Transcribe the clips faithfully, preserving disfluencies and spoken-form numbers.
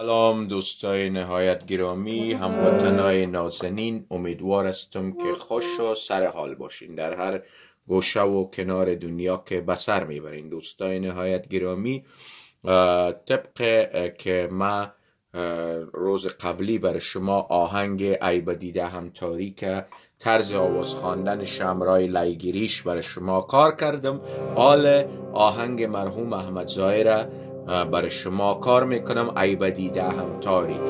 سلام دوستای نهایت گرامی، هموطنای نازنین، امیدوار هستم که خوش و سرحال باشین در هر گوشه و کنار دنیا که به سر میبرین. دوستای نهایت گرامی، طبق که ما روز قبلی بر شما آهنگ ای بدیده هم تاریک طرز آواز خواندن شمرای لایگیریش بر شما کار کردم. حال آهنگ مرحوم احمد ظاهر برای شما کار میکنم، ای بدیده هم تاریک.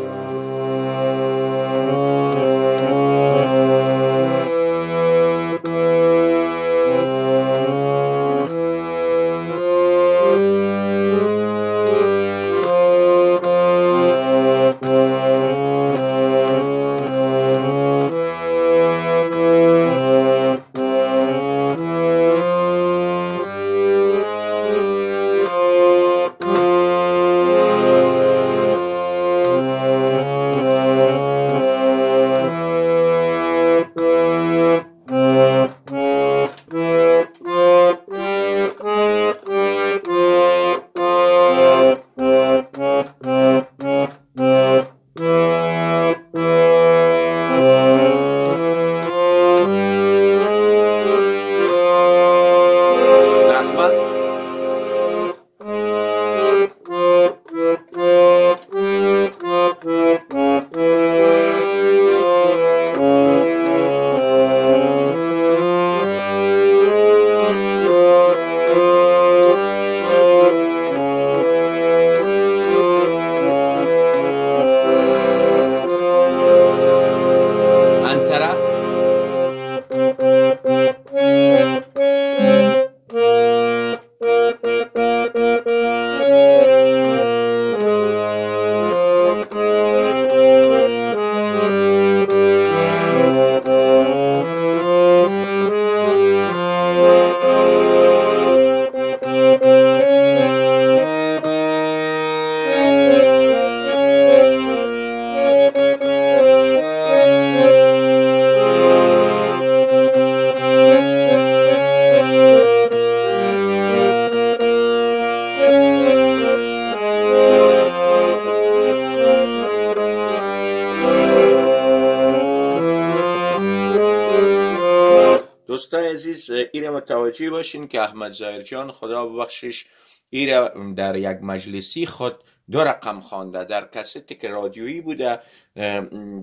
دوستای عزیز، ایره متوجه باشین که احمد ظاهر جان خدا ببخشش ایره در یک مجلسی خود دو رقم خوانده، در کسیتی که رادیویی بوده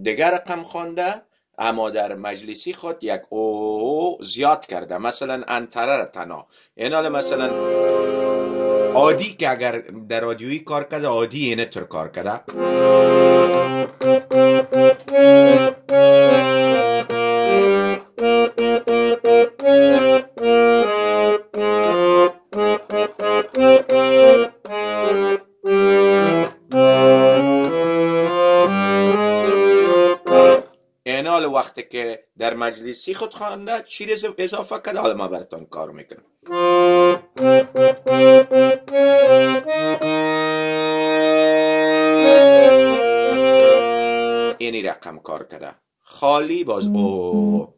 دیگر رقم خوانده، اما در مجلسی خود یک او زیاد کرده. مثلا انتره تنها اینال، مثلا عادی که اگر در رادیویی کار کرده عادی اینه تر کار کرده. وقتی که در مجلسی خود خوانده چیز اضافه کرده، حالا ما براتون کار میکنم. اینی رقم کار کرده خالی، باز او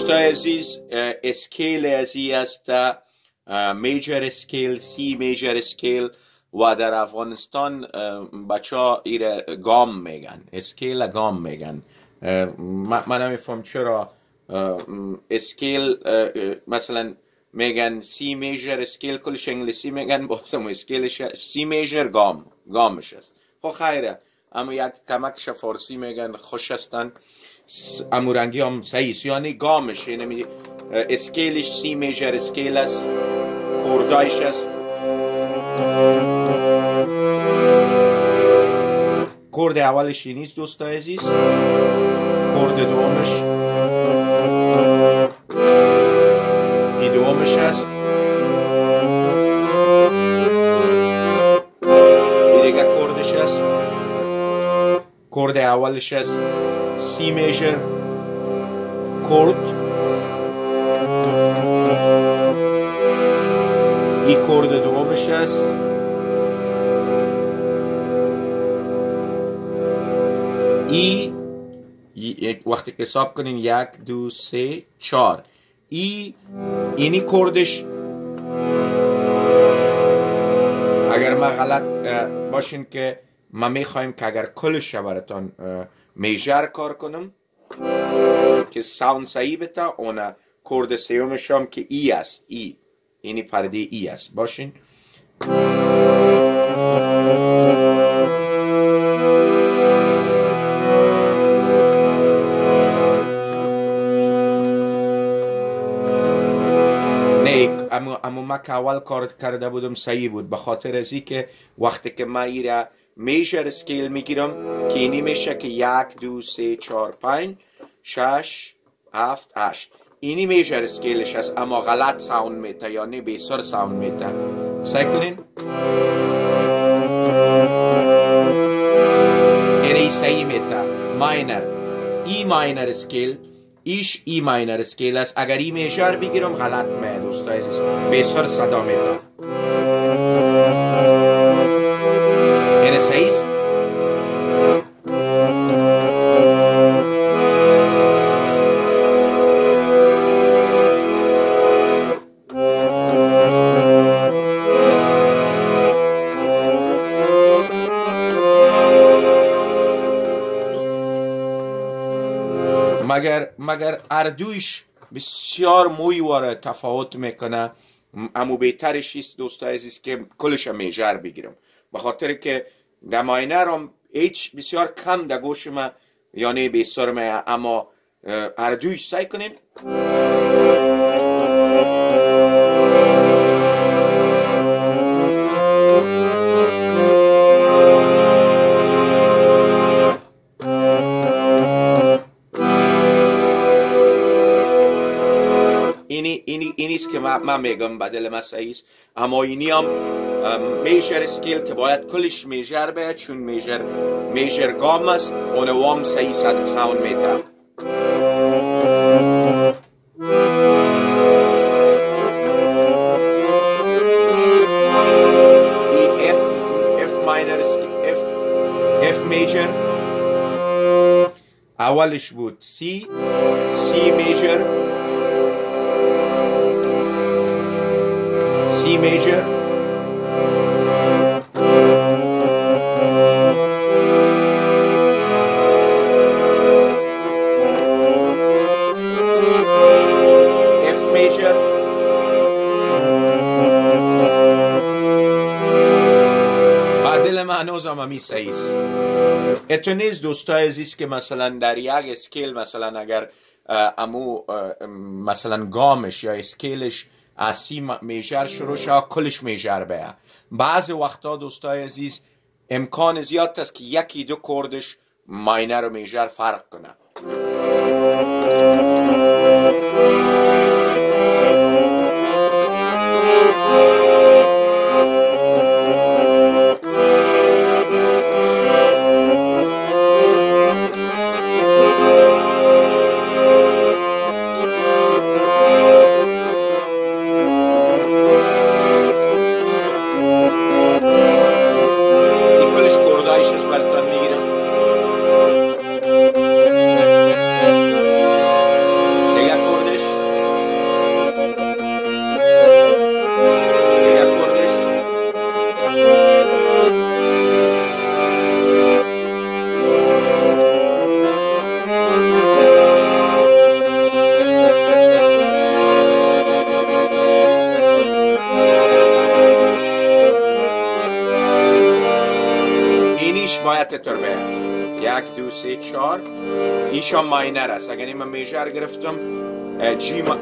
دوستای عزیز، اسکیل ازی است، میجر اسکیل، سی میجر اسکیل، و در افغانستان بچه ها ایره گام میگن، اسکیل گام میگن. من نمیفهم چرا اسکیل مثلا میگن سی میجر اسکیل، کلش انگلیسی میگن، بازم اسکیلش سی میجر گام گامش است. خب خیره، اما یک کمکش فارسی میگن خوش هستن. امورنگی هم سعیست، یعنی گامش، یعنی اسکیلش سی میجر اسکیل است، کوردایش است. کورد اولش نیست دوستای عزیز، کورد دومش ای دومش است. اولش هست، کرد اولش هست سی میجر کرد، ای کرد دومش هست، ای وقتی حساب کنین یک دو سه چار، ای اینی کردش. اگر ما غلط باشین که ما میخوایم که اگر کلش براتون میجر کار کنم که ساوند صحیح بتا، اون کرد سیومش هم که ای است، ای اینی پرده ای است باشین. اما اما ما که اول کار کرده بودم صحیح بود، به خاطر ازی که وقتی که ما ایره میجر اسکیل میگیرم که اینی میشه که یک دو سه چهار پنج شش هفت هشت، اینی میجر اسکیلش هست اما غلط ساوند میته، یعنی بیسر ساوند میته. سعی کنین ایره صحیح میته ماینر، ای ماینر اسکیل ایش ای ماینر اسکیل است، اگر ای میجر بگیرم غلط میته دوستای عزیز، بسر صدا میده. اینه صحیح است؟ مگر مگر اردویش بسیار مویواره تفاوت میکنه، اما بهترش است دوستای عزیز که کلش میجر بگیرم، به خاطر که در ماینرم هیچ بسیار کم در گوش ما یعنی بسیار ما، اما اردویش سعی کنیم که ما میگم بدل ما صحیح است، اما اینی هم میجر اسکیل که باید کلش میجر باید چون میجر میجر گام است، اون وام صحیح ساوند میده. ای اف اف ماینر اسکیل اف اف میجر اولش بود سی سی میجر C major F major بعدل معنوز هم همی صحیح است. اتونیز دوستای عزیز که مثلا در یک اسکیل مثلا اگر امو مثلا گامش یا اسکیلش از سی میجر شروع شد کلش میجر باید، بعض وقتا دوستای عزیز امکان زیاد است که یکی دو کردش ماینر و میجر فرق کنه. یک دو سه چار ایشان ماینر است، اگر من میجر گرفتم جی, ما...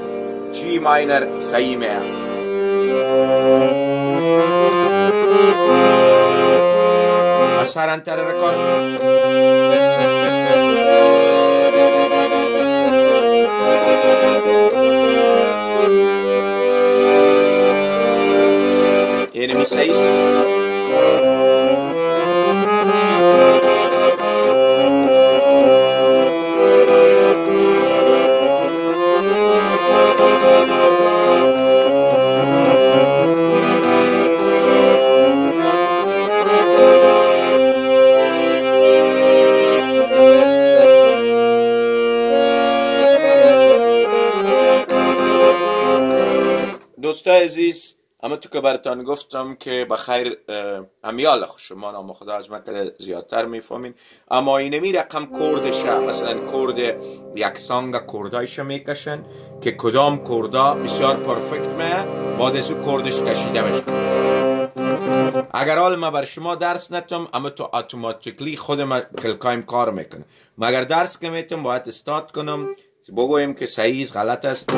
جی ماینر صحیح میاد. اثر انتر رکورد اینمی صحیح است. دوستای عزیز، اما تو که براتان گفتم که بخیر امیال شما نام خدا از مکده زیادتر میفهمین، اما اینمی رقم کردشه، مثلا کرد یکسانگ کردایش میکشن که کدام کردا بسیار پرفکت میه بعد از او کردش کشیده بشه. اگر حال ما بر شما درس نتم اما تو اتوماتیکلی خود ما خلقایم کار میکنه، مگر درس که میتم باید استارت کنم بگویم که صحیح است غلط است.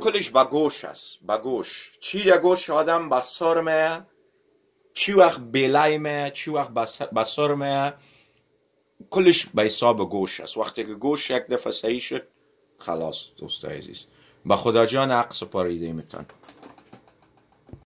کلش با گوش است، با گوش چی در گوش آدم با سر میه، چی وقت بلای میه، چی وقت با سر میه، کلش به حساب گوش است. وقتی که گوش یک دفعه صحیح شد خلاص دوست عزیز، با خدا جان عقص پاریده میتن.